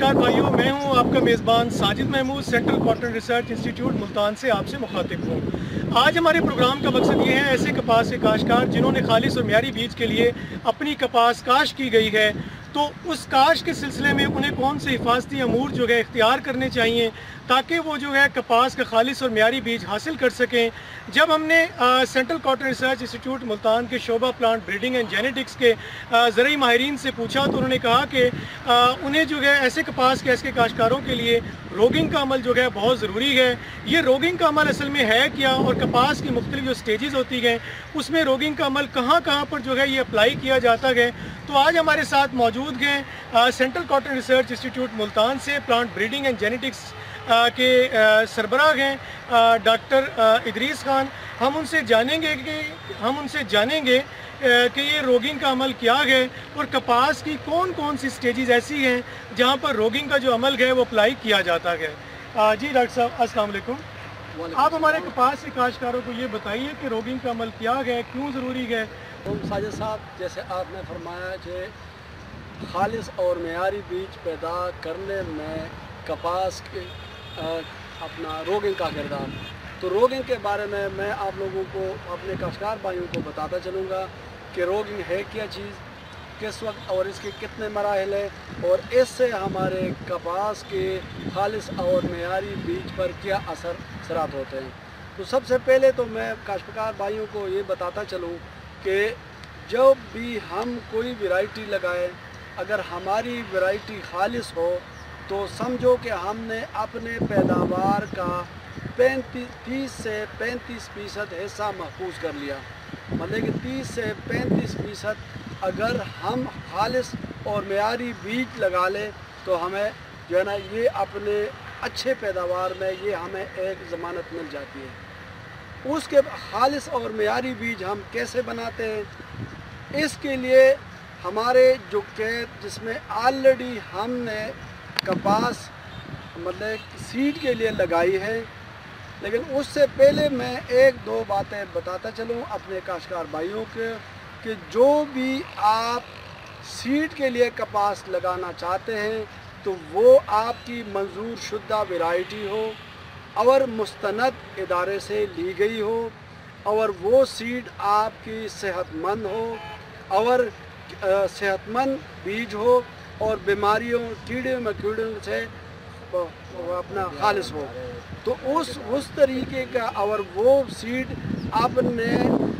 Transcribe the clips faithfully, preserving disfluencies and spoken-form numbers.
नमस्कार भाइयों, मैं हूं आपका मेज़बान Sajid Mahmood, central cotton research institute Multan से आपसे मुखातिब हूं। आज हमारे प्रोग्राम का मकसद ये है, ऐसे कपास के काश्तकार जिन्होंने खालिस और म्यारी बीज के लिए अपनी कपास काश्त की गई है, तो उस काश्त के सिलसिले में उन्हें कौन से हिफाजती अमूर जो है इख्तियार करने चाहिए ताकि वो जो है कपास का खालिस और म्यारी बीज हासिल कर सकें। जब हमने आ, central cotton research institute Multan के शोभा प्लांट ब्रीडिंग एंड जेनेटिक्स के ज़रई माहरीन से पूछा तो उन्होंने कहा कि आ, उन्हें जो है ऐसे कपास के ऐसे काश्तकारों के लिए रोगिंग का अमल जो है बहुत ज़रूरी है। ये रोगिंग का अमल असल में है क्या और कपास की मुख्तलिफ जो स्टेजेस होती हैं उसमें रोगिंग का अमल कहाँ कहाँ पर जो है ये अप्लाई किया जाता है। तो आज हमारे साथ मौजूद हैं central cotton research institute Multan से प्लांट ब्रीडिंग एंड जेनेटिक्स के सरबराह हैं डॉक्टर इद्रीस खान। हम उनसे जानेंगे कि हम उनसे जानेंगे कि ये रोगिंग का अमल क्या है और कपास की कौन कौन सी स्टेजेस ऐसी हैं जहाँ पर रोगिंग का जो अमल है वो अप्लाई किया जाता है। जी डॉक्टर साहब, अस्सलाम वालेकुम। आप हमारे कपास के काश्तकारों को ये बताइए कि रोगिंग का अमल क्या है, क्यों ज़रूरी है। साजिद साहब, जैसे आपने फरमाया कि खालिस और मेयारी बीज पैदा करने में कपास के अपना रोगिंग का किरदार, तो रोगिंग के बारे में मैं आप लोगों को, अपने काश्तकार भाइयों को बताता चलूँगा कि रोगिंग है क्या चीज़, किस वक्त और इसके कितने मराहल हैं और इससे हमारे कपास के खालिस और मेयारी बीज पर क्या असर सरात होते हैं। तो सबसे पहले तो मैं काश्तकार भाइयों को ये बताता चलूँ कि जब भी हम कोई वैरायटी लगाएं, अगर हमारी वैरायटी खालिस हो तो समझो कि हमने अपने पैदावार का पैंतीस से पैंतीस फ़ीसद हिस्सा महफूज कर लिया। मतलब कि तीस से पैंतीस फ़ीसद अगर हम खालिस और मेयारी बीज लगा लें तो हमें जो है ना ये अपने अच्छे पैदावार में ये हमें एक ज़मानत मिल जाती है। उसके खालिस और मेयारी बीज हम कैसे बनाते हैं, इसके लिए हमारे जो खेत जिसमें ऑलरेडी हमने कपास मतलब सीड के लिए लगाई है, लेकिन उससे पहले मैं एक दो बातें बताता चलूँ अपने काश्तकार भाइयों के कि जो भी आप सीड के लिए कपास लगाना चाहते हैं तो वो आपकी मंजूर शुदा वैरायटी हो और मुस्तनद इदारे से ली गई हो और वो सीड आपकी सेहतमंद हो और सेहतमंद बीज हो और बीमारियों कीड़े मकोड़ों से अपना खालिस हो। तो उस उस तरीके का और वो सीड आपने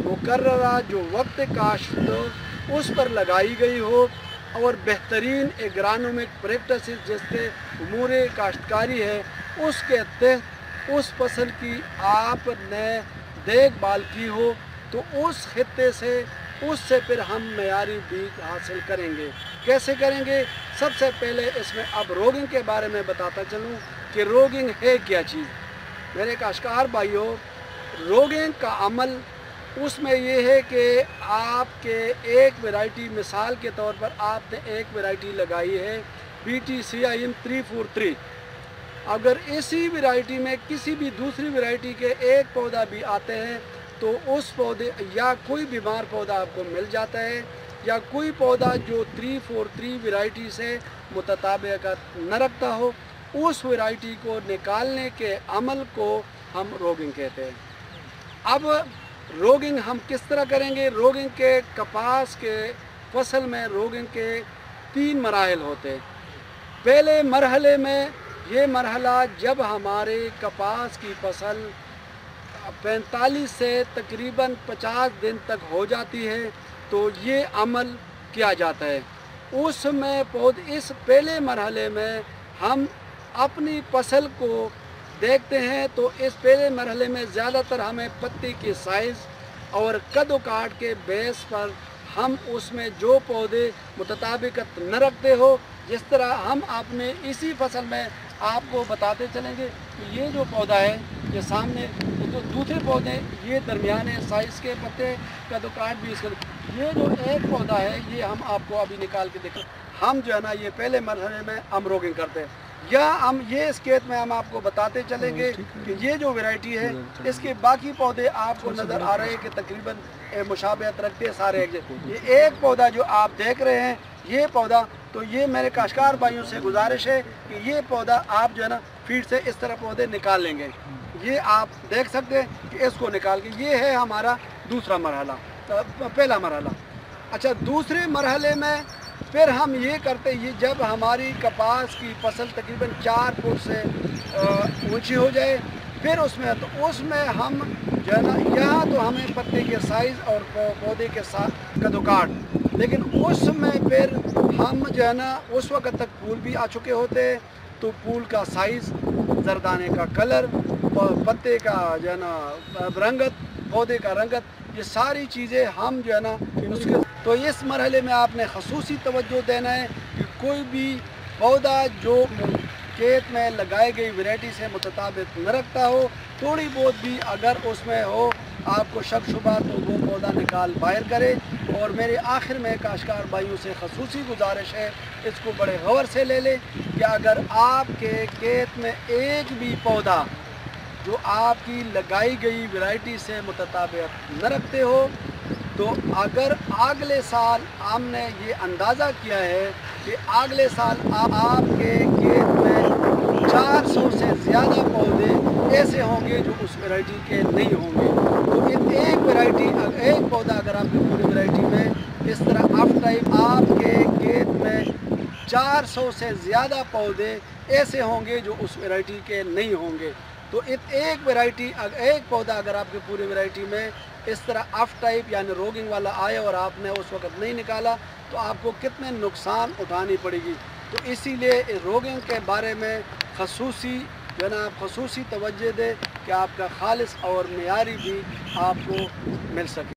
मुकर्ररा जो वक्त काश्त हो उस पर लगाई गई हो और बेहतरीन एग्रानोमिक प्रैक्टिस जैसे उमूर काश्तकारी है उसके तहत उस फसल की आपने देखभाल की हो, तो उस खिते से उससे फिर हम मेयारी बीज हासिल करेंगे। कैसे करेंगे, सबसे पहले इसमें अब रोगिंग के बारे में बताता चलूँ कि रोगिंग है क्या चीज़। मेरे काश्तकार भाइयों, रोगिंग का अमल उसमें यह है कि आपके एक वैरायटी, मिसाल के तौर पर आपने एक वैरायटी लगाई है P T C I M तीन सौ तैंतालीस, अगर इसी वैरायटी में किसी भी दूसरी वैरायटी के एक पौधा भी आते हैं तो उस पौधे या कोई बीमार पौधा आपको मिल जाता है या कोई पौधा जो तीन सौ तैंतालीस वैरायटी से मुताबिकत न रखता हो, उस वैरायटी को निकालने के अमल को हम रोगिंग कहते हैं। अब रोगिंग हम किस तरह करेंगे, रोगिंग के कपास के फसल में रोगिंग के तीन मराहल होते हैं। पहले मरहले में ये मरहला जब हमारे कपास की फसल पैंतालीस से तकरीबन पचास दिन तक हो जाती है तो ये अमल किया जाता है। उसमें पौध इस पहले मरहले में हम अपनी फसल को देखते हैं तो इस पहले मरहले में ज़्यादातर हमें पत्ती की साइज़ और कद काट के बेस पर हम उसमें जो पौधे मुताबिकत न रखते हो, जिस तरह हम आपने इसी फसल में आपको बताते चलेंगे कि ये जो पौधा है ये सामने, तो दूसरे पौधे ये दरमियाने साइज़ के पत्ते का तो काट भी इसका, ये जो एक पौधा है ये हम आपको अभी निकाल के देखें। हम जो है ना ये पहले मरहले में हम रोगिंग करते हैं या हम ये इस खेत में हम आपको बताते चलेंगे कि ये जो वैरायटी है इसके बाकी पौधे आपको नज़र आ रहे हैं कि तकरीबन मुशाबहत रखते हैं सारे एक जैसे। ये एक पौधा जो आप देख रहे हैं ये पौधा, तो ये मेरे काश्तकार भाइयों से गुजारिश है कि ये पौधा आप जो है ना फीड से इस तरह पौधे निकाल लेंगे, ये आप देख सकते हैं कि इसको निकाल के ये है हमारा दूसरा मरहला, पहला मरहला। अच्छा, दूसरे मरहले में फिर हम ये करते ये जब हमारी कपास की फसल तकरीबन चार फुट से ऊंची हो जाए फिर उसमें तो उसमें हम जो है ना यहाँ तो हमें पत्ते के साइज़ और पौधे के साथ कद्दूकाट, लेकिन उसमें फिर हम जो है ना उस वक्त तक फूल भी आ चुके होते हैं, तो फूल का साइज़, जरदाने का कलर, पत्ते का जो है ना रंगत, पौधे का रंगत, ये सारी चीज़ें हम जो है ना उसके तो इस मरहले में आपने खसूसी तवज्जो देना है कि कोई भी पौधा जो खेत में लगाई गई वैरायटी से मुताबिक न रखता हो, थोड़ी बहुत भी अगर उसमें हो आपको शक शुबा तो वो पौधा निकाल बाहर करे। और मेरे आखिर में काश्तकार भाइयों से खसूसी गुजारिश है इसको बड़े गौर से ले लें कि अगर आपके खेत में एक भी पौधा जो आपकी लगाई गई वैरायटी से मुताबिक न रखते हो तो अगर अगले साल आपने ये अंदाज़ा किया है कि अगले साल आप, आपके खेत में चार सौ से ज़्यादा पौधे ऐसे होंगे जो उस वैरायटी के नहीं होंगे, तो इन एक वैरायटी एक पौधा अगर आपकी पूरी वैरायटी में इस तरह अप टाइप आपके खेत में चार सौ से ज़्यादा पौधे ऐसे होंगे जो उस वैरायटी के नहीं होंगे, तो इत एक वैरायटी एक पौधा अगर आपके पूरी वैरायटी में इस तरह ऑफ टाइप यानी रोगिंग वाला आया और आपने उस वक्त नहीं निकाला तो आपको कितने नुकसान उठानी पड़ेगी। तो इसीलिए इस रोगिंग के बारे में खसूसी जनाब खसूसी तवज्जो दें कि आपका खालिस और मियारी भी आपको मिल सके।